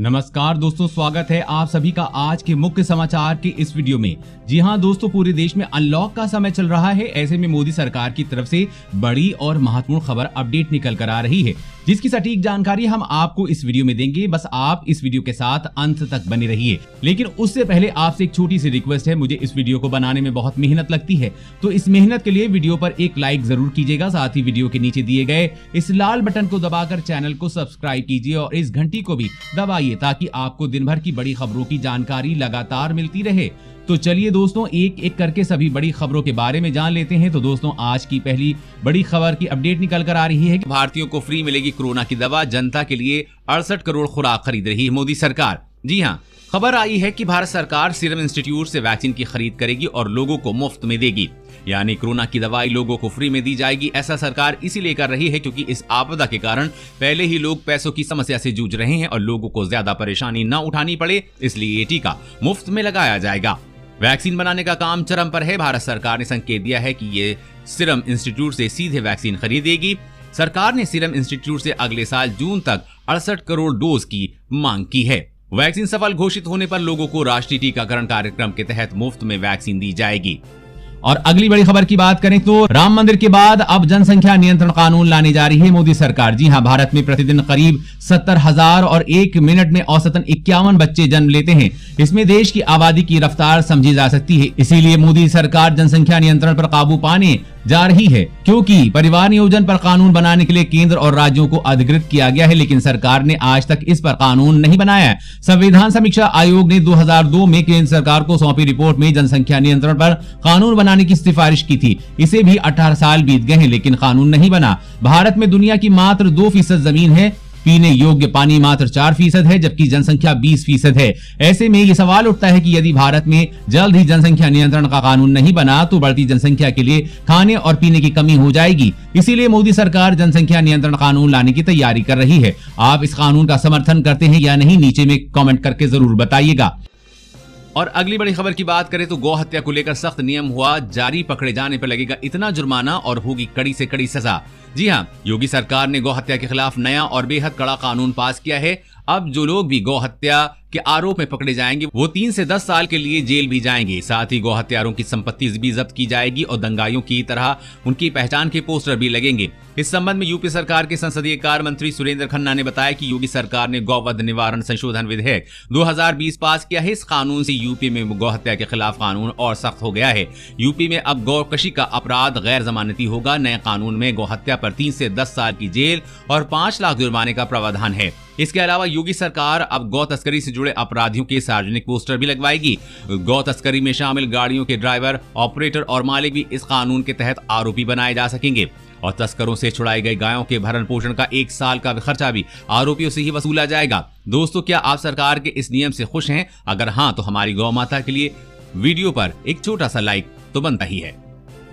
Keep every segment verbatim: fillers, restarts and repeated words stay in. नमस्कार दोस्तों, स्वागत है आप सभी का आज के मुख्य समाचार के इस वीडियो में। जी हां दोस्तों, पूरे देश में अनलॉक का समय चल रहा है। ऐसे में मोदी सरकार की तरफ से बड़ी और महत्वपूर्ण खबर अपडेट निकल कर आ रही है, जिसकी सटीक जानकारी हम आपको इस वीडियो में देंगे। बस आप इस वीडियो के साथ अंत तक बने रहिए। लेकिन उससे पहले आपसे एक छोटी सी रिक्वेस्ट है, मुझे इस वीडियो को बनाने में बहुत मेहनत लगती है, तो इस मेहनत के लिए वीडियो पर एक लाइक जरूर कीजिएगा। साथ ही वीडियो के नीचे दिए गए इस लाल बटन को दबाकर चैनल को सब्सक्राइब कीजिए और इस घंटी को भी दबाइए ताकि आपको दिन भर की बड़ी खबरों की जानकारी लगातार मिलती रहे। तो चलिए दोस्तों, एक एक करके सभी बड़ी खबरों के बारे में जान लेते हैं। तो दोस्तों, आज की पहली बड़ी खबर की अपडेट निकल कर आ रही है कि भारतीयों को फ्री मिलेगी कोरोना की दवा, जनता के लिए अड़सठ करोड़ खुराक खरीद रही है मोदी सरकार। जी हाँ, खबर आई है कि भारत सरकार सीरम इंस्टीट्यूट से वैक्सीन की खरीद करेगी और लोगों को मुफ्त में देगी, यानी कोरोना की दवाई लोगों को फ्री में दी जाएगी। ऐसा सरकार इसीलिए कर रही है क्योंकि इस आपदा के कारण पहले ही लोग पैसों की समस्या से जूझ रहे हैं और लोगों को ज्यादा परेशानी न उठानी पड़े, इसलिए ये टीका मुफ्त में लगाया जाएगा। वैक्सीन बनाने का काम चरम पर है। भारत सरकार ने संकेत दिया है कि ये सीरम इंस्टीट्यूट से सीधे वैक्सीन खरीदेगी। सरकार ने सीरम इंस्टीट्यूट से अगले साल जून तक अड़सठ करोड़ डोज की मांग की है। वैक्सीन सफल घोषित होने पर लोगों को राष्ट्रीय टीकाकरण कार्यक्रम के तहत मुफ्त में वैक्सीन दी जाएगी। और अगली बड़ी खबर की बात करें तो राम मंदिर के बाद अब जनसंख्या नियंत्रण कानून लाने जा रही है मोदी सरकार। जी हां, भारत में प्रतिदिन करीब सत्तर हजार और एक मिनट में औसतन इक्यावन बच्चे जन्म लेते हैं। इसमें देश की आबादी की रफ्तार समझी जा सकती है। इसीलिए मोदी सरकार जनसंख्या नियंत्रण पर काबू पाने जा रही है, क्योंकि परिवार नियोजन पर कानून बनाने के लिए केंद्र और राज्यों को अधिकृत किया गया है, लेकिन सरकार ने आज तक इस पर कानून नहीं बनाया है। संविधान समीक्षा आयोग ने दो हज़ार दो में केंद्र सरकार को सौंपी रिपोर्ट में जनसंख्या नियंत्रण पर कानून बनाने की सिफारिश की थी। इसे भी अठारह साल बीत गए हैं लेकिन कानून नहीं बना। भारत में दुनिया की मात्र दो फीसद जमीन है, पीने योग्य पानी मात्र चार फीसद है, जबकि जनसंख्या बीस फीसद है। ऐसे में ये सवाल उठता है कि यदि भारत में जल्द ही जनसंख्या नियंत्रण का कानून नहीं बना तो बढ़ती जनसंख्या के लिए खाने और पीने की कमी हो जाएगी। इसीलिए मोदी सरकार जनसंख्या नियंत्रण कानून लाने की तैयारी कर रही है। आप इस कानून का समर्थन करते हैं या नहीं, नीचे में कॉमेंट करके जरूर बताइएगा। और अगली बड़ी खबर की बात करें तो गौ हत्या को लेकर सख्त नियम हुआ जारी, पकड़े जाने पर लगेगा इतना जुर्माना और होगी कड़ी से कड़ी सजा। जी हां, योगी सरकार ने गौ हत्या के खिलाफ नया और बेहद कड़ा कानून पास किया है। अब जो लोग भी गौ हत्या के आरोप में पकड़े जाएंगे वो तीन से दस साल के लिए जेल भी जाएंगे। साथ ही गौ हत्यारों की संपत्ति भी जब्त की जाएगी और दंगाइयों की तरह उनकी पहचान के पोस्टर भी लगेंगे। इस संबंध में यूपी सरकार के संसदीय कार्य मंत्री सुरेंद्र खन्ना ने बताया कि योगी सरकार ने गौवध निवारण संशोधन विधेयक दो हज़ार बीस पास किया है। इस कानून से यूपी में गौ हत्या के खिलाफ कानून और सख्त हो गया है। यूपी में अब गौकशी का अपराध गैर जमानती होगा। नए कानून में गौ हत्या पर तीन से दस साल की जेल और पांच लाख जुर्माने का प्रावधान है। इसके अलावा योगी सरकार अब गौ तस्करी से जुड़े अपराधियों के सार्वजनिक पोस्टर भी लगवाएगी। गौ तस्करी में शामिल गाड़ियों के ड्राइवर, ऑपरेटर और मालिक भी इस कानून के तहत आरोपी बनाए जा सकेंगे। और तस्करों से छुड़ाई गई गायों के भरण पोषण का एक साल का खर्चा भी आरोपियों से ही वसूला जाएगा। दोस्तों, क्या आप सरकार के इस नियम से खुश हैं? अगर हाँ, तो हमारी गौ माता के लिए वीडियो पर एक छोटा सा लाइक तो बनता ही है।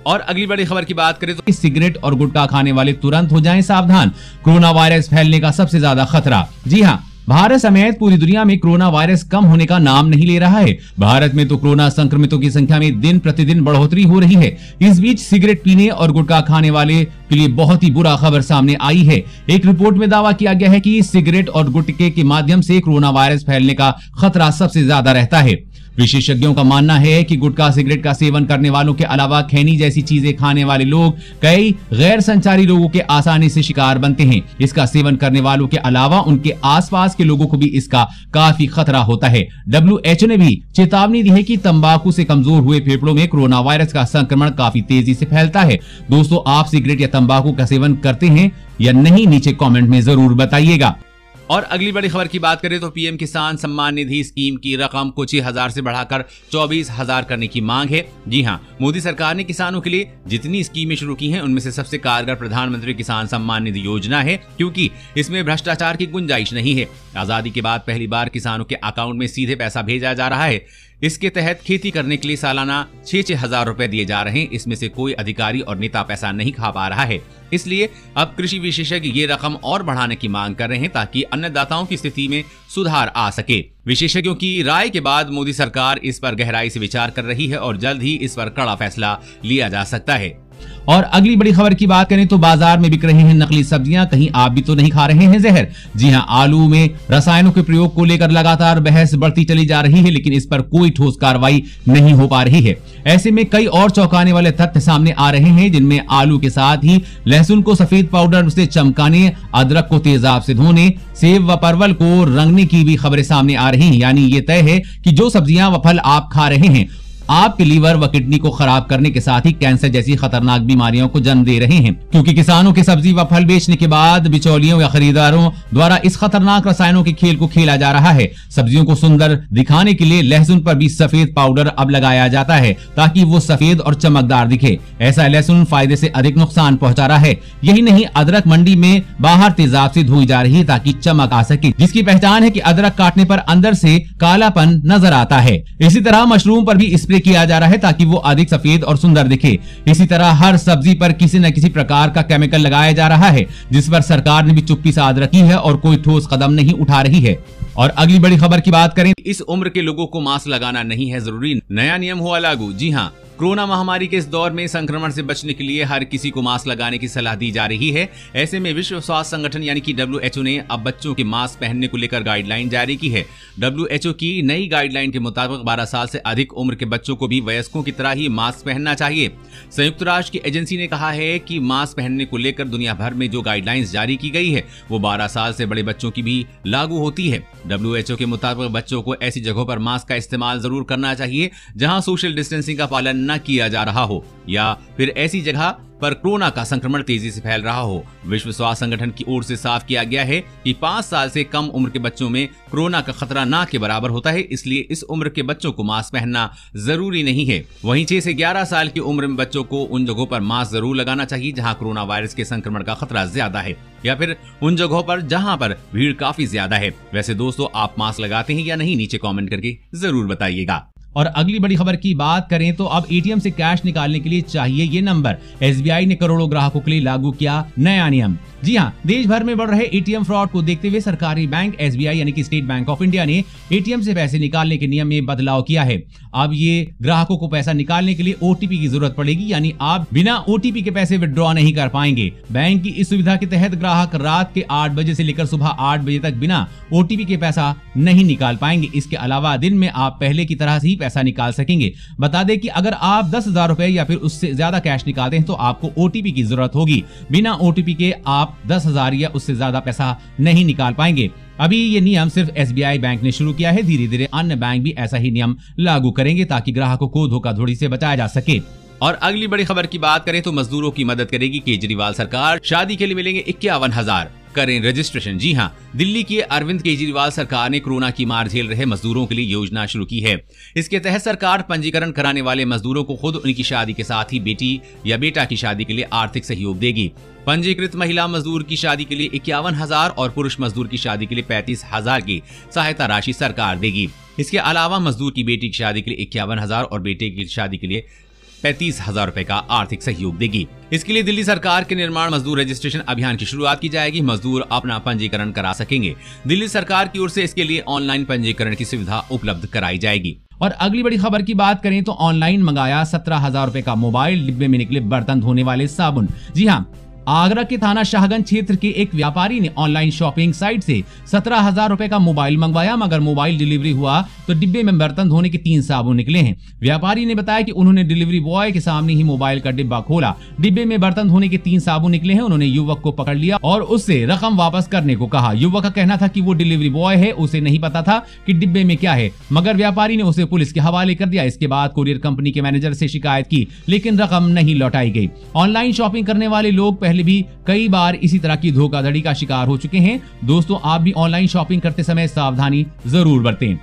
और अगली बड़ी खबर की बात करें तो सिगरेट और गुटखा खाने वाले तुरंत हो जाएं सावधान, कोरोना वायरस फैलने का सबसे ज्यादा खतरा। जी हां, भारत समेत पूरी दुनिया में कोरोना वायरस कम होने का नाम नहीं ले रहा है। भारत में तो कोरोना संक्रमितों की संख्या में दिन प्रतिदिन बढ़ोतरी हो रही है। इस बीच सिगरेट पीने और गुटखा खाने वाले के लिए बहुत ही बुरा खबर सामने आई है। एक रिपोर्ट में दावा किया गया है कि सिगरेट और गुटखे के माध्यम से कोरोना वायरस फैलने का खतरा सबसे ज्यादा रहता है। विशेषज्ञों का मानना है कि गुटखा सिगरेट का सेवन करने वालों के अलावा खैनी जैसी चीजें खाने वाले लोग कई गैर संचारी रोगों के आसानी से शिकार बनते हैं। इसका सेवन करने वालों के अलावा उनके आसपास के लोगों को भी इसका काफी खतरा होता है। डब्ल्यू एच ओ ने भी चेतावनी दी है कि तंबाकू से कमजोर हुए फेफड़ों में कोरोना वायरस का संक्रमण काफी तेजी से फैलता है। दोस्तों, आप सिगरेट या तंबाकू का सेवन करते हैं या नहीं, नीचे कॉमेंट में जरूर बताइएगा। और अगली बड़ी खबर की बात करें तो पीएम किसान सम्मान निधि स्कीम की रकम को छह हजार से बढ़ाकर चौबीस हजार करने की मांग है। जी हां, मोदी सरकार ने किसानों के लिए जितनी स्कीमें शुरू की हैं उनमें से सबसे कारगर प्रधानमंत्री किसान सम्मान निधि योजना है, क्योंकि इसमें भ्रष्टाचार की गुंजाइश नहीं है। आजादी के बाद पहली बार किसानों के अकाउंट में सीधे पैसा भेजा जा रहा है। इसके तहत खेती करने के लिए सालाना छह छह हजार रुपए दिए जा रहे हैं। इसमें से कोई अधिकारी और नेता पैसा नहीं खा पा रहा है, इसलिए अब कृषि विशेषज्ञ ये रकम और बढ़ाने की मांग कर रहे हैं ताकि अन्नदाताओं की स्थिति में सुधार आ सके। विशेषज्ञों की राय के बाद मोदी सरकार इस पर गहराई से विचार कर रही है और जल्द ही इस पर कड़ा फैसला लिया जा सकता है। और अगली बड़ी खबर की बात करें तो बाजार में बिक रहे हैं नकली सब्जियां, कहीं आप भी तो नहीं खा रहे हैं जहर। जी हां, आलू में रसायनों के प्रयोग को लेकर लगातार बहस बढ़ती चली जा रही है, लेकिन इस पर कोई ठोस कार्रवाई नहीं हो पा रही है। ऐसे में कई और चौंकाने वाले तथ्य सामने आ रहे हैं, जिनमें आलू के साथ ही लहसुन को सफेद पाउडर से चमकाने, अदरक को तेजाब से धोने, सेब व परवल को रंगने की भी खबरें सामने आ रही है। यानी ये तय है कि जो सब्जियां व फल आप खा रहे हैं, आपके लीवर व किडनी को खराब करने के साथ ही कैंसर जैसी खतरनाक बीमारियों को जन्म दे रहे हैं, क्योंकि किसानों के सब्जी व फल बेचने के बाद बिचौलियों या खरीदारों द्वारा इस खतरनाक रसायनों के खेल को खेला जा रहा है। सब्जियों को सुंदर दिखाने के लिए लहसुन पर भी सफेद पाउडर अब लगाया जाता है, ताकि वो सफेद और चमकदार दिखे। ऐसा लहसुन फायदे से अधिक नुकसान पहुँचा रहा है। यही नहीं, अदरक मंडी में बाहर तेजाब से धोई जा रही है ताकि चमक आ सके, जिसकी पहचान है कि अदरक काटने पर अंदर से कालापन नजर आता है। इसी तरह मशरूम पर भी किया जा रहा है ताकि वो अधिक सफेद और सुंदर दिखे। इसी तरह हर सब्जी पर किसी न किसी प्रकार का केमिकल लगाया जा रहा है, जिस पर सरकार ने भी चुप्पी साध रखी है और कोई ठोस कदम नहीं उठा रही है। और अगली बड़ी खबर की बात करें, इस उम्र के लोगों को मास्क लगाना नहीं है जरूरी, नया नियम हुआ लागू। जी हाँ, कोरोना महामारी के इस दौर में संक्रमण से बचने के लिए हर किसी को मास्क लगाने की सलाह दी जा रही है। ऐसे में विश्व स्वास्थ्य संगठन यानी कि डब्ल्यू एच ओ ने अब बच्चों के मास्क पहनने को लेकर गाइडलाइन जारी की है। डब्ल्यू एच ओ की नई गाइडलाइन के मुताबिक बारह साल से अधिक उम्र के बच्चों को भी वयस्कों की तरह ही मास्क पहनना चाहिए। संयुक्त राष्ट्र की एजेंसी ने कहा है कि मास्क पहनने को लेकर दुनिया भर में जो गाइडलाइंस जारी की गई है वो बारह साल से बड़े बच्चों की भी लागू होती है। डब्ल्यू एच ओ के मुताबिक बच्चों को ऐसी जगहों पर मास्क का इस्तेमाल जरूर करना चाहिए जहां सोशल डिस्टेंसिंग का पालन न किया जा रहा हो या फिर ऐसी जगह पर कोरोना का संक्रमण तेजी से फैल रहा हो। विश्व स्वास्थ्य संगठन की ओर से साफ किया गया है कि पाँच साल से कम उम्र के बच्चों में कोरोना का खतरा ना के बराबर होता है, इसलिए इस उम्र के बच्चों को मास्क पहनना जरूरी नहीं है। वहीं छह से ग्यारह साल की उम्र में बच्चों को उन जगहों पर मास्क जरूर लगाना चाहिए जहाँ कोरोना वायरस के संक्रमण का खतरा ज्यादा है या फिर उन जगहों पर जहाँ पर भीड़ काफी ज्यादा है। वैसे दोस्तों, आप मास्क लगाते हैं या नहीं, नीचे कॉमेंट करके जरूर बताइएगा। और अगली बड़ी खबर की बात करें तो अब ए टी एम से कैश निकालने के लिए चाहिए ये नंबर। एस बी आई ने करोड़ों ग्राहकों के लिए लागू किया नया नियम। जी हां, देश भर में बढ़ रहे ए टी एम फ्रॉड को देखते हुए सरकारी बैंक एस बी आई यानी कि स्टेट बैंक ऑफ इंडिया ने ए टी एम से पैसे निकालने के नियम में बदलाव किया है। अब ये ग्राहकों को पैसा निकालने के लिए ओ टी पी की जरूरत पड़ेगी, यानी आप बिना ओ टी पी के पैसे विथड्रॉ नहीं कर पाएंगे। बैंक की इस सुविधा के तहत ग्राहक रात के आठ बजे से लेकर सुबह आठ बजे तक बिना ओ टी पी के पैसा नहीं निकाल पाएंगे। इसके अलावा दिन में आप पहले की तरह ही पैसा निकाल सकेंगे। बता दें कि अगर आप दस हजार रुपए या फिर उससे ज्यादा कैश निकालते हैं तो आपको ओ टी पी की जरूरत होगी। बिना ओ टी पी के आप दस हजार या उससे ज्यादा पैसा नहीं निकाल पाएंगे। अभी ये नियम सिर्फ एस बी आई बैंक ने शुरू किया है, धीरे धीरे अन्य बैंक भी ऐसा ही नियम लागू करेंगे ताकि ग्राहकों को धोखाधड़ी से बचाया जा सके। और अगली बड़ी खबर की बात करें तो मजदूरों की मदद करेगी केजरीवाल सरकार, शादी के लिए मिलेंगे इक्यावन हजार, करें रजिस्ट्रेशन। जी हां, दिल्ली की अरविंद केजरीवाल सरकार ने कोरोना की मार झेल रहे मजदूरों के लिए योजना शुरू की है। इसके तहत सरकार पंजीकरण कराने वाले मजदूरों को खुद उनकी शादी के साथ ही बेटी या बेटा की शादी के लिए आर्थिक सहयोग देगी। पंजीकृत महिला मजदूर की शादी के लिए इक्यावन हजार और पुरुष मजदूर की शादी के लिए पैंतीस हजार की सहायता राशि सरकार देगी। इसके अलावा मजदूर की बेटी की शादी के लिए इक्यावन हजार और बेटे की शादी के लिए पैंतीस हजार रूपए का आर्थिक सहयोग देगी। इसके लिए दिल्ली सरकार के निर्माण मजदूर रजिस्ट्रेशन अभियान की शुरुआत की जाएगी। मजदूर अपना पंजीकरण करा सकेंगे। दिल्ली सरकार की ओर से इसके लिए ऑनलाइन पंजीकरण की सुविधा उपलब्ध कराई जाएगी। और अगली बड़ी खबर की बात करें तो ऑनलाइन मंगाया सत्रह हजार रूपए का मोबाइल, डिब्बे में निकले बर्तन धोने वाले साबुन। जी हाँ, आगरा के थाना शाहगंज क्षेत्र के एक व्यापारी ने ऑनलाइन शॉपिंग साइट से सत्रह हजार रूपए का मोबाइल मंगवाया, मगर मोबाइल डिलीवरी हुआ तो डिब्बे में बर्तन धोने के तीन साबुन निकले हैं। व्यापारी ने बताया कि उन्होंने डिलीवरी बॉय के सामने ही मोबाइल का डिब्बा खोला, डिब्बे में बर्तन धोने के तीन साबुन निकले हैं। उन्होंने युवक को पकड़ लिया और उससे रकम वापस करने को कहा। युवक का कहना था कि वो डिलीवरी बॉय है, उसे नहीं पता था कि डिब्बे में क्या है, मगर व्यापारी ने उसे पुलिस के हवाले कर दिया। इसके बाद कोरियर कंपनी के मैनेजर से शिकायत की, लेकिन रकम नहीं लौटाई गई। ऑनलाइन शॉपिंग करने वाले लोग पहले भी कई बार इसी तरह की धोखाधड़ी का शिकार हो चुके हैं। दोस्तों, आप भी ऑनलाइन शॉपिंग करते समय सावधानी जरूर बरतें।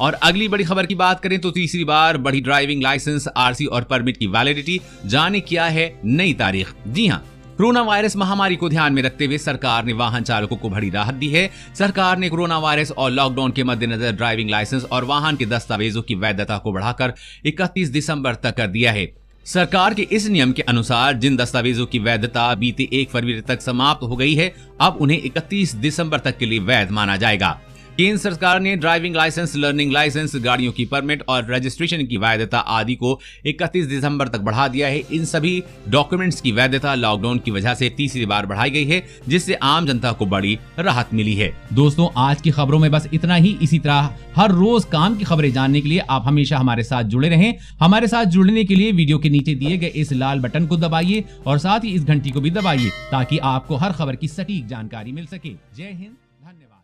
और अगली बड़ी खबर की बात करें तो तीसरी बार बढ़ी ड्राइविंग लाइसेंस, आर सी और परमिट की वैलिडिटी, जाने क्या है नई तारीख। जी हाँ, कोरोना वायरस महामारी को ध्यान में रखते हुए सरकार ने वाहन चालकों को बड़ी राहत दी है। सरकार ने कोरोना वायरस और लॉकडाउन के मद्देनजर ड्राइविंग लाइसेंस और वाहन के दस्तावेजों की वैधता को बढ़ाकर इकतीस दिसंबर तक कर दिया है। सरकार के इस नियम के अनुसार जिन दस्तावेजों की वैधता बीते एक फरवरी तक समाप्त हो गई है, अब उन्हें इकतीस दिसंबर तक के लिए वैध माना जाएगा। केंद्र सरकार ने ड्राइविंग लाइसेंस, लर्निंग लाइसेंस, गाड़ियों की परमिट और रजिस्ट्रेशन की वैधता आदि को इकतीस दिसंबर तक बढ़ा दिया है। इन सभी डॉक्यूमेंट्स की वैधता लॉकडाउन की वजह से तीसरी बार बढ़ाई गई है, जिससे आम जनता को बड़ी राहत मिली है। दोस्तों, आज की खबरों में बस इतना ही। इसी तरह हर रोज काम की खबरें जानने के लिए आप हमेशा हमारे साथ जुड़े रहें। हमारे साथ जुड़ने के लिए वीडियो के नीचे दिए गए इस लाल बटन को दबाइए और साथ ही इस घंटी को भी दबाइए ताकि आपको हर खबर की सटीक जानकारी मिल सके। जय हिंद, धन्यवाद।